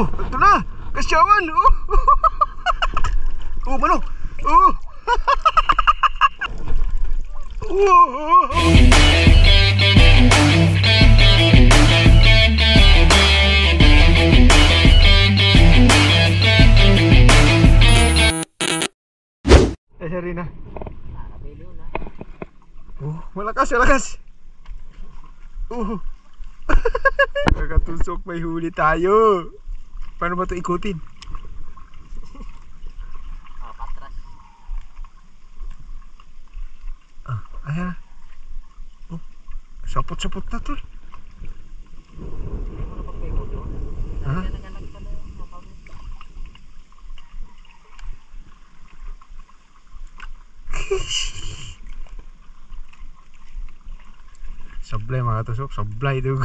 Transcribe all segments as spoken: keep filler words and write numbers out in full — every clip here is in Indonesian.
Oh, betul lah. Kesiawan. Oh, oh mana? Oh. Oh, oh, oh. Rina. Uh, malakas, malakas. Uh. Nakatusok, may huli tayo. Paano ba ito ikutin? Oh, patras. Ah, ayan. Oh, sapot-sapot na ito. Ha? Sablay mga tusok, sablay dog.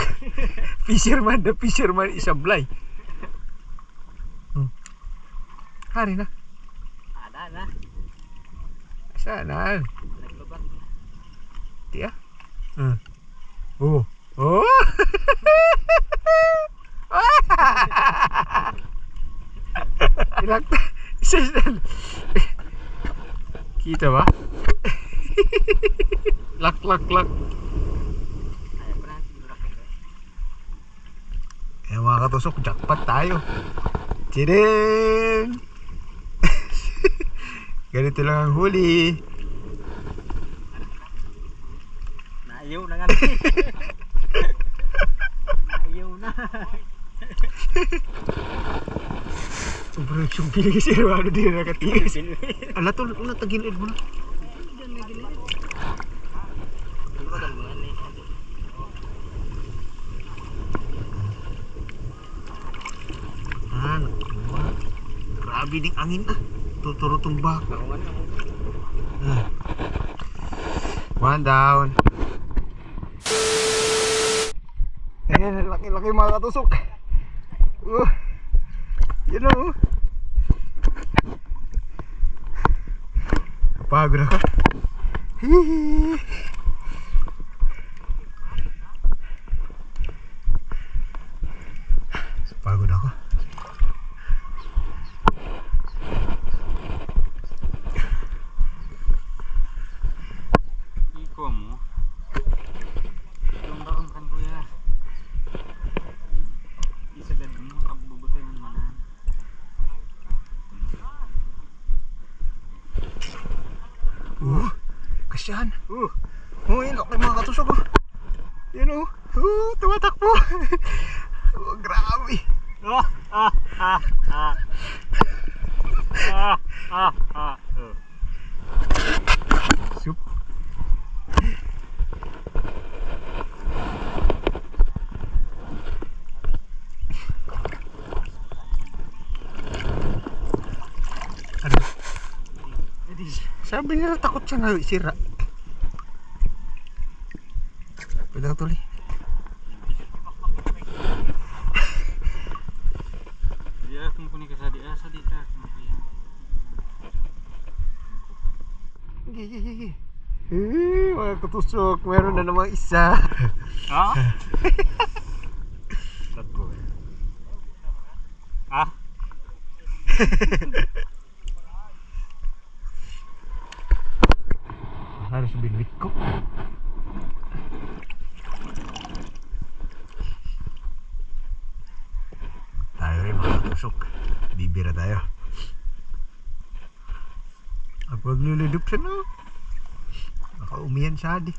Fisherman, the fisherman is sablay. Hmm. Hari na. Ada na. Sana. Naglubat na. Tiya? Hmm. Oh. Oh. Ilak. Sisel. Kita ba? Lak lak lak. Eh mga katusok, jackpot tayo. Tsiding! Ganito lang ang huli. Naiyaw na nga. Naiyaw na. Sobrang siyong pinagisir. Ano din na nakatigis. Ala to, ala tagilid mo na. Grabe ding angin ah. Tuturo-tong baka. Ah. One down. Ayan, laki-laki mga katusok. Oh. You know. Pagod ako. Hihihi. Pagod ako. Uh, kasihan. Uh, oh, yun, okay mga katusok. Oh. Yun, oh. Uh, tumatakbo. Oh, grabe. Oh, ah, ah, ah. Ah, ah, ah. Sup. Sabi nila takot siya ngayon, sira. Pwede ka tuloy. Eh, mga katusok, meron na namang isa. Ha? Ha? Harus bilik ko. Tayo rin mga tusok, bibira tayo. At huwag lululup siya no. Nakaumihan siya di.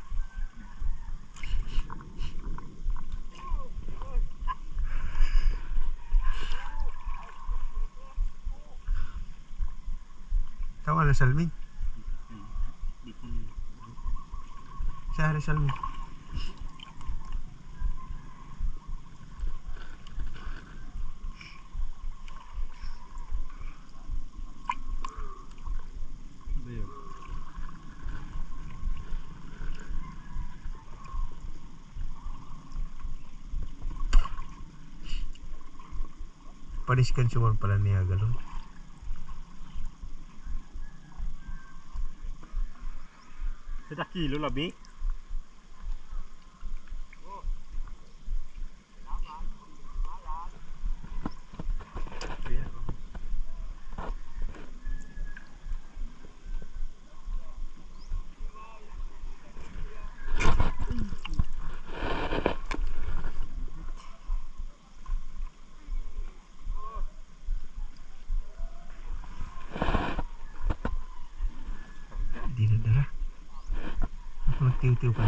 Tawa na salming. Saya harus salmi. Pariskan cuma pala niya galon. Sudah kilo lebih. มันติวติวไป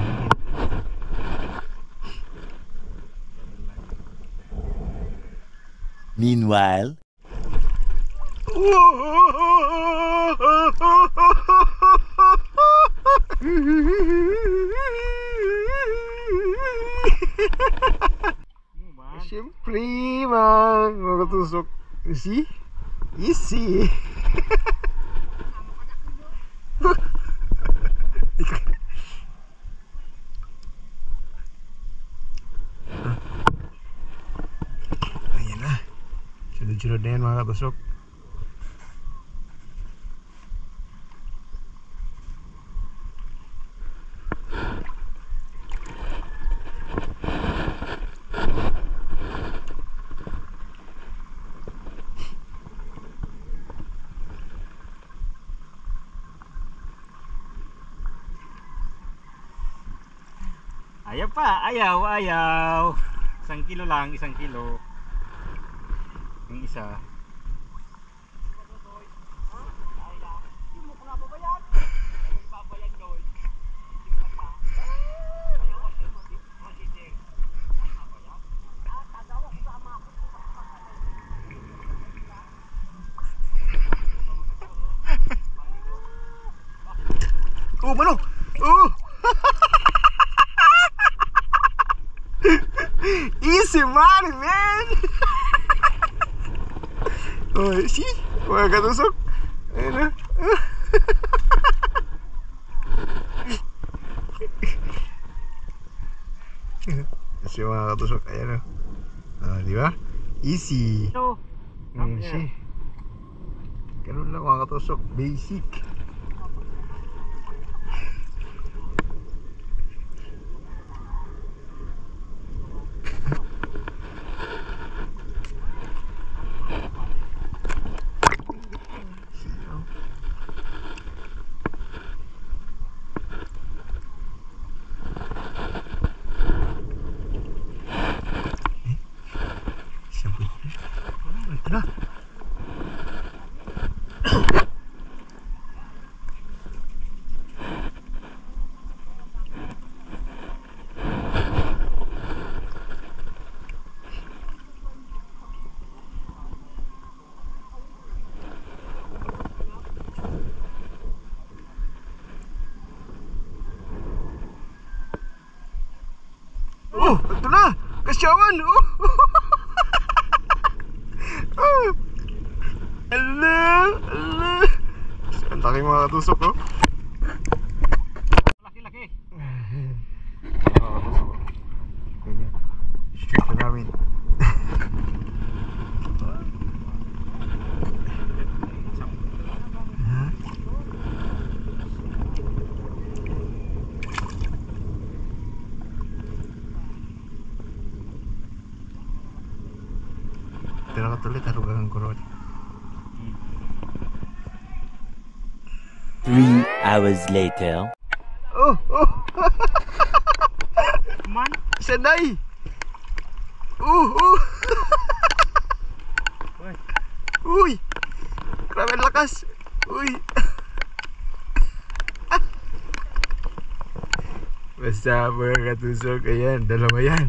Meanwhile Sempre mano ketusuk isi isi Juroden mga katusok. Ayaw pa, ayaw, ayaw. Isang kilo lang, isang kilo. Yung isa oh manok oh easy money man Oh, si, mga katusok. Ayun na. Si mga katusok, ayun na. Ah, di ba? Easy. Ayun si. Ganun lang mga katusok, basic. Oh, ito na! Kasyawan! Oh! oh. Ala! Ala! Ang laki mga katusok, oh! Laki, laki! Mga katusok. Ganyan. Shoot na namin. Three hours later. Oh, oh. Man, senai. Uh, uh. Uy, grabe lakas. Uy. Basta mga katusok, ayan, dalawa yan.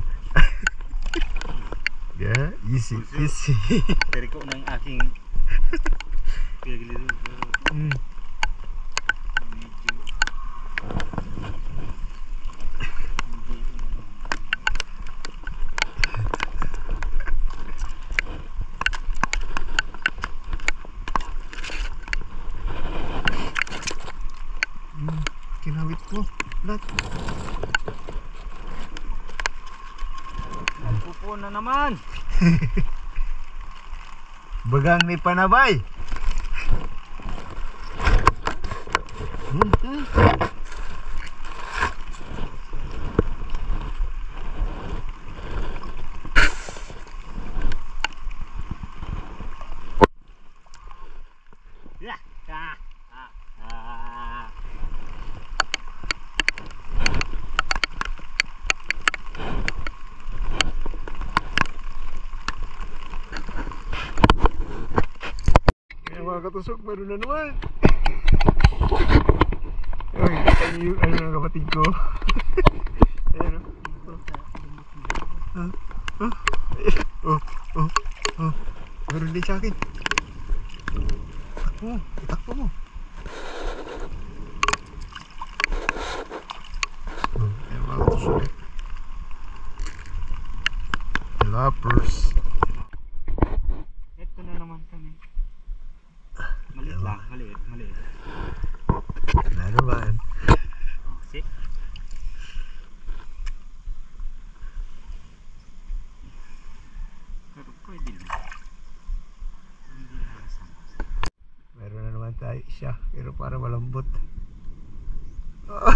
Ya, yeah, easy, easy. Dari kok nang aking hmm. hmm, kinawit ko, lahat. Pupon na naman. Bagang ni Panabay. Mga katusok, meron na naman. Loppers. Ito na naman kami. Maliit lang, maliit, maliit. Na naman. See? Pero pwede na. Meron na naman tayo siya, pero para malambot. Oh.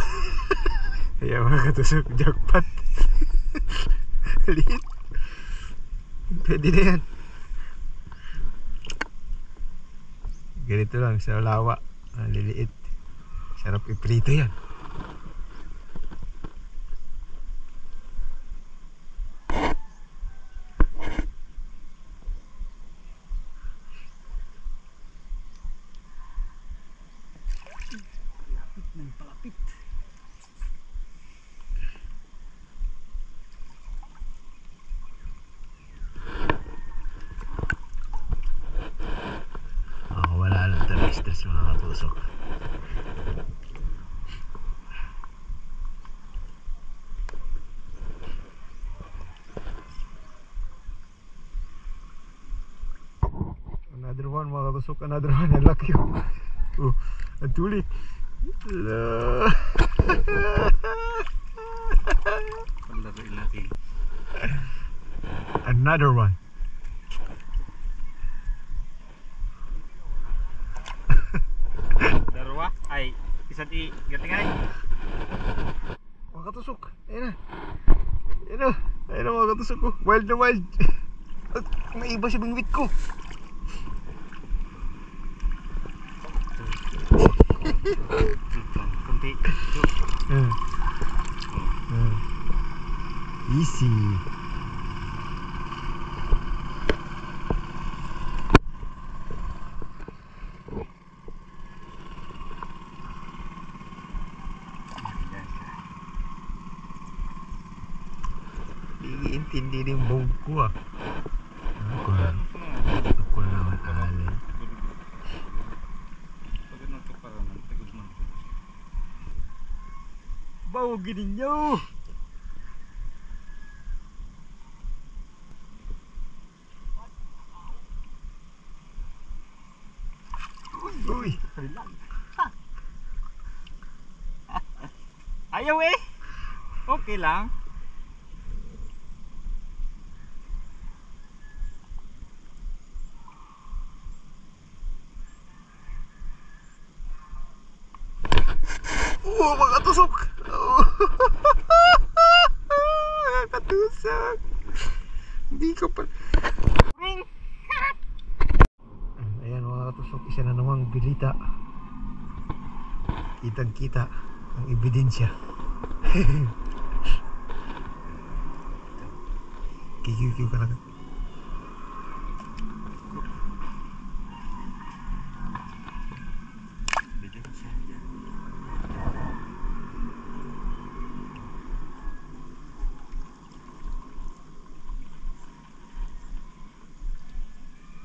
Kaya makatusok jackpot. Liit. Pwede na yan. Ganito lang sa lawa, liliit. Sarap iprito yan. Lapit ng palapit. Stress mga katusok. Another one mga katusok, another one. Ang laki yun. Oh, ang tulik. Another one. Ay, isang i, gatingan ay mga katusok, ayun na. Ayun na, ayun na mga katusok ko. Wild na wild. At may iba siya bingwit ko. Kunti. Easy. Hindi din bog ko ah. Ako lang. Ako lang ang alay. Bawag ninyo! Uy! Uy! Ayaw eh! Okay lang. Oh, mga katusok! Oh. Katusok! Hindi ko pa... Ayan mga katusok, isa na namang bilita. Kitang kita ang ebidensya. Kikikiw ka lang.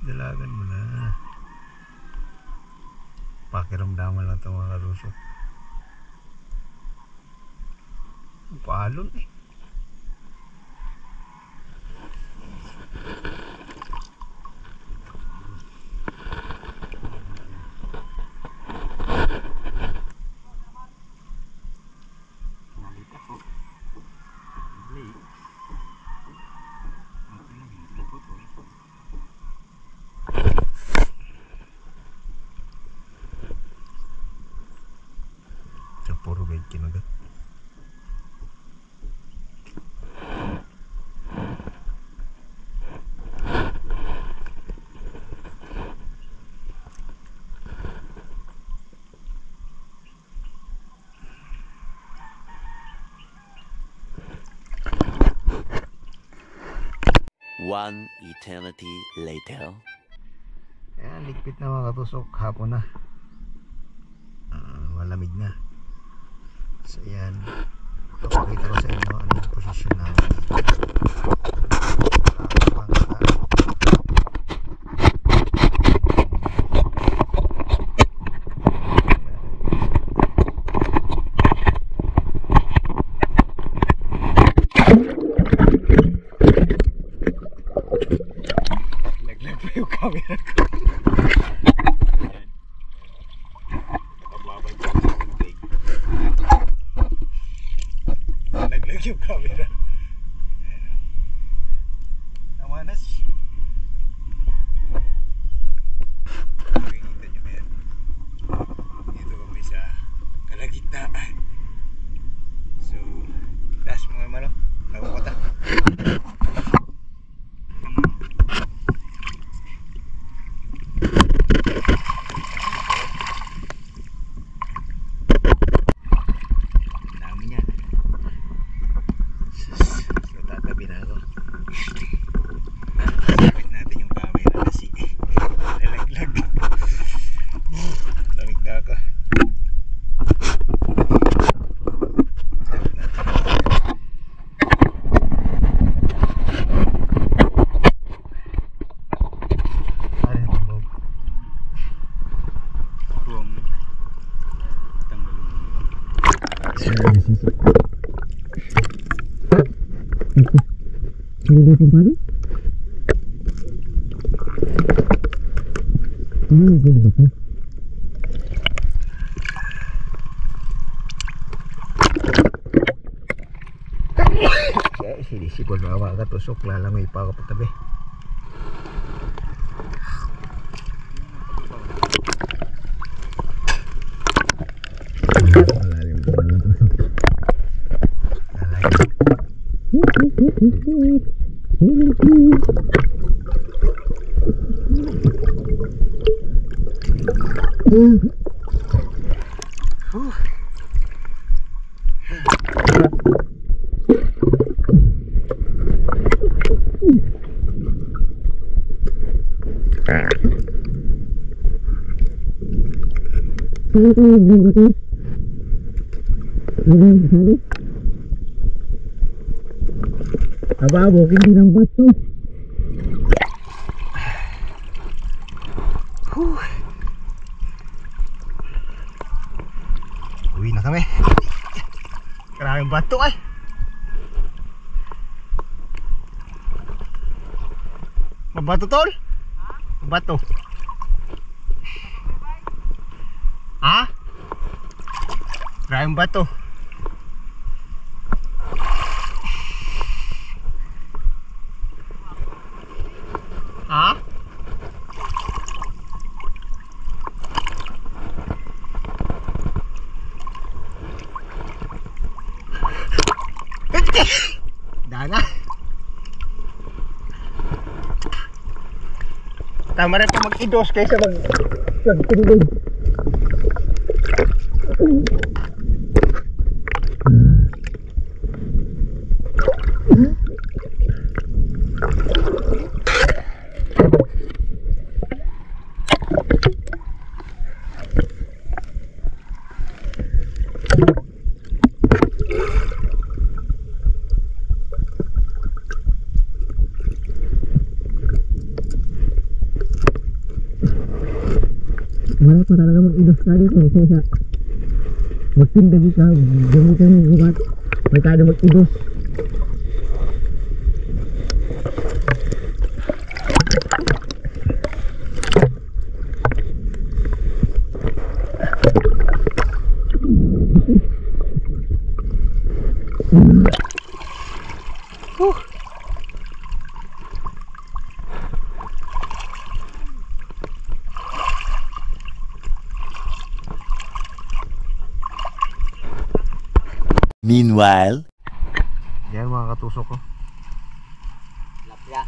Dalagan mo na. Pakiramdaman lang ito mga katusok. Paalon eh. Kinagat. One eternity later. Ayan, ligpit na mga katusok. Hapon na. Uh, malamig na. So yan, papakita ko sa inyo ano yung position namin. Naglag yung camera. Namanas. Nakikita nyo ba yan? Dito kami sa kalagitnaan. So, taas mo yung ano, nakukota. Ini dia kembali. Ini dia kembali. Ya, sini si bos awak kat tusuk lah lah mai pak petabe. Aba, bukid din ang bato. Uwi na kami. Karaming bato ay. Mabato tol? Mabato. Ha? Karaming bato. Ha? Dana. Tama rin pa mag-idos kaysa mag-idos. Wala pa talaga mag-idos ka dito kaysa magtindag ikaw, gamitin mo bukat, may tayo mag-idos. Meanwhile, yan mga katusok ko. Tilapia.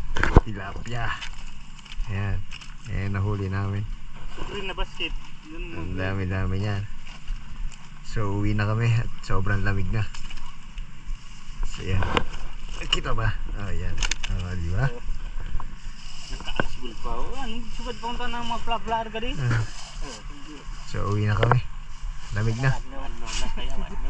Tilapia. Ayan. Ayan, nahuli namin. Sobrang na basket. Ang dami-dami yan. So, uwi na kami at sobrang lamig na. So, yan. Nakita ba? O, oh, yan. O, oh, di ba? Nakaasbol pa. Ano, subad pa kung na mga plaplar ka din. So, uwi na kami. Lamig na.